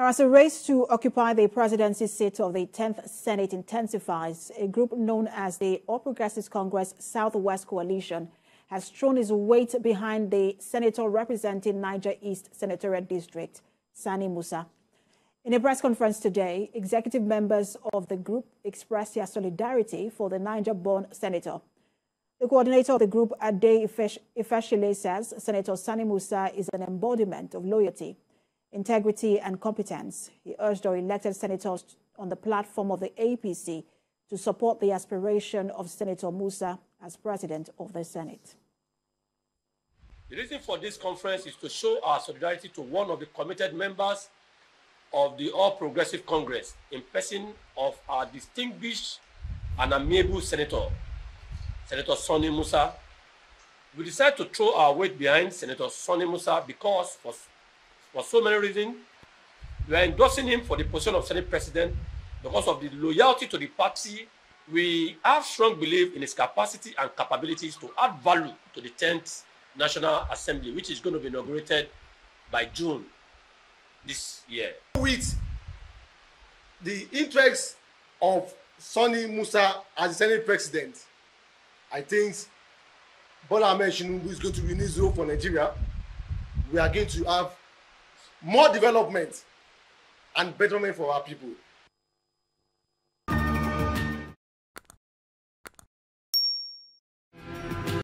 Now, as a race to occupy the presidency seat of the 10th Senate intensifies, a group known as the All Progressives Congress Southwest Coalition has thrown its weight behind the senator representing Niger East Senatorial District, Sani Musa. In a press conference today, executive members of the group expressed their solidarity for the Niger-born senator. The coordinator of the group, Ade Ifeshile, says Senator Sani Musa is an embodiment of loyalty, integrity and competence. He urged our elected senators on the platform of the APC to support the aspiration of Senator Musa as president of the Senate. The reason for this conference is to show our solidarity to one of the committed members of the All Progressive Congress in person of our distinguished and amiable senator, Senator Sani Musa. We decided to throw our weight behind Senator Sani Musa because for so many reasons. We are endorsing him for the position of Senate President because of the loyalty to the party. We have strong belief in his capacity and capabilities to add value to the 10th National Assembly, which is going to be inaugurated by June this year. With the interests of Sani Musa as the Senate President, I think Bola Ahmed Tinubu is going to be new zero for Nigeria. We are going to have more development and betterment for our people.